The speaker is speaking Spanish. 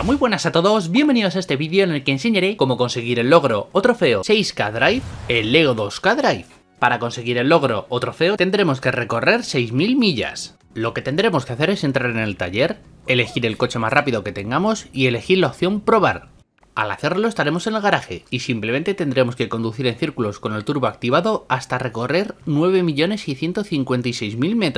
Hola, muy buenas a todos, bienvenidos a este vídeo en el que enseñaré cómo conseguir el logro o trofeo 6K Drive, el LEGO 2K Drive. Para conseguir el logro o trofeo tendremos que recorrer 6.000 millas. Lo que tendremos que hacer es entrar en el taller, elegir el coche más rápido que tengamos y elegir la opción probar. Al hacerlo estaremos en el garaje y simplemente tendremos que conducir en círculos con el turbo activado hasta recorrer 9.656.000 metros.